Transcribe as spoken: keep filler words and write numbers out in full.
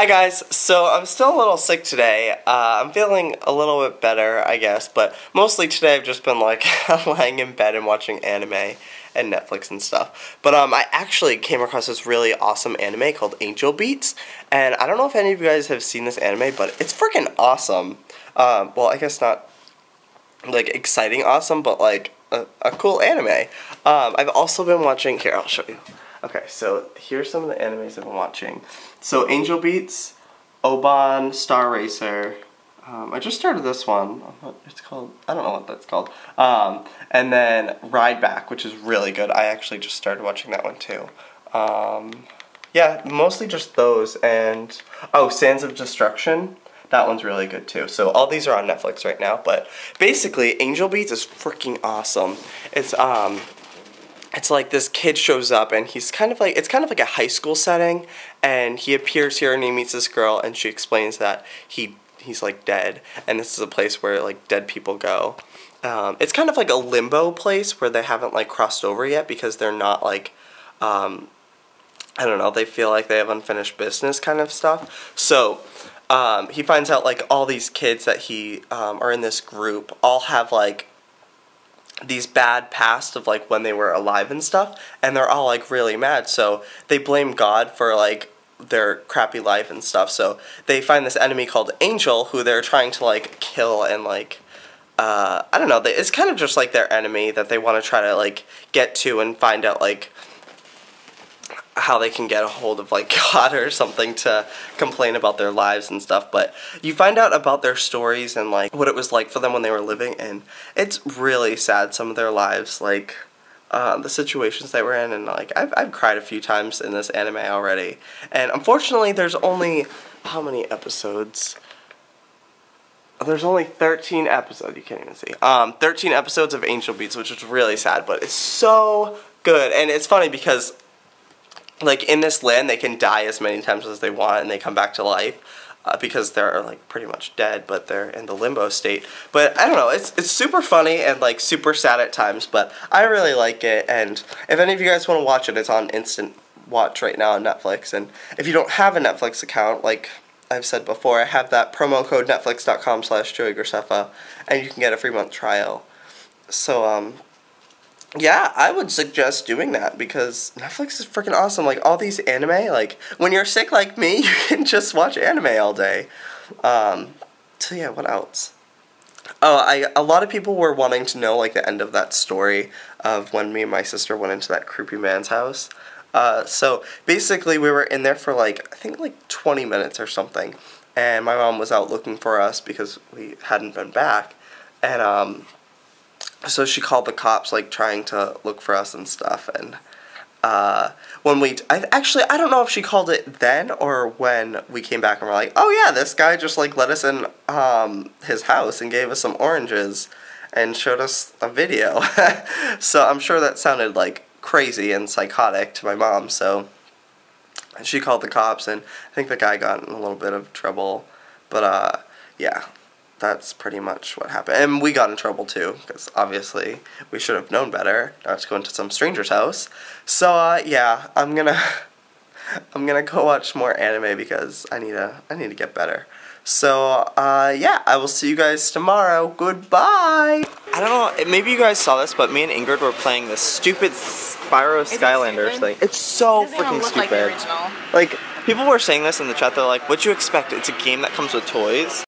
Hi guys, so I'm still a little sick today. Uh, I'm feeling a little bit better, I guess, but mostly today I've just been like lying in bed and watching anime and Netflix and stuff. But um, I actually came across this really awesome anime called Angel Beats, and I don't know if any of you guys have seen this anime, but it's freaking awesome. Um, well, I guess not like exciting awesome, but like a, a cool anime. Um, I've also been watching, here, I'll show you. Okay, so here's some of the animes I've been watching. So Angel Beats, Oban Star Racer. Um, I just started this one. It's called, I don't know what that's called. Um, and then Ride Back, which is really good. I actually just started watching that one too. Um, yeah, mostly just those. And oh, Sands of Destruction. That one's really good too. So all these are on Netflix right now. But basically, Angel Beats is freaking awesome. It's um. It's like this kid shows up and he's kind of like, it's kind of like a high school setting, and he appears here and he meets this girl and she explains that he he's like dead, and this is a place where like dead people go. Um, it's kind of like a limbo place where they haven't like crossed over yet because they're not like, um, I don't know, they feel like they have unfinished business kind of stuff. So um, he finds out like all these kids that he um, are in this group all have like these bad past of like when they were alive and stuff, and they're all like really mad, so they blame God for like their crappy life and stuff. So they find this enemy called Angel who they're trying to like kill and like uh I don't know, they, it's kind of just like their enemy that they want to try to like get to and find out like how they can get a hold of like God or something to complain about their lives and stuff. But you find out about their stories and like what it was like for them when they were living, and it's really sad, some of their lives, like uh, the situations they were in, and like I've, I've cried a few times in this anime already. And unfortunately there's only, how many episodes? There's only thirteen episodes, you can't even see, um, thirteen episodes of Angel Beats, which is really sad, but it's so good. And it's funny because like, in this land, they can die as many times as they want, and they come back to life, uh, because they're, like, pretty much dead, but they're in the limbo state. But, I don't know, it's it's super funny and, like, super sad at times, but I really like it, and if any of you guys want to watch it, it's on Instant Watch right now on Netflix. And if you don't have a Netflix account, like I've said before, I have that promo code netflix.com slash Joey Graceffa, and you can get a free month trial. So, um... yeah, I would suggest doing that because Netflix is freaking awesome. Like, all these anime, like, when you're sick like me, you can just watch anime all day. Um, so, yeah, what else? Oh, I, a lot of people were wanting to know, like, the end of that story of when me and my sister went into that creepy man's house. Uh, so, basically, we were in there for, like, I think, like, twenty minutes or something. And my mom was out looking for us because we hadn't been back. And, um... so she called the cops, like, trying to look for us and stuff, and, uh, when we, I, actually, I don't know if she called it then or when we came back and we're like, oh yeah, this guy just, like, let us in, um, his house and gave us some oranges and showed us a video. So I'm sure that sounded, like, crazy and psychotic to my mom, so she called the cops, and I think the guy got in a little bit of trouble, but, uh, yeah. That's pretty much what happened. And we got in trouble too, because obviously we should have known better not to go into some stranger's house. So uh, yeah, I'm gonna I'm gonna go watch more anime because I need to I need to get better. So uh, yeah, I will see you guys tomorrow. Goodbye. I don't know, maybe you guys saw this, but me and Ingrid were playing this stupid Spyro Skylanders thing. It's so freaking stupid. Like, people were saying this in the chat. They're like, "What'd you expect? It's a game that comes with toys."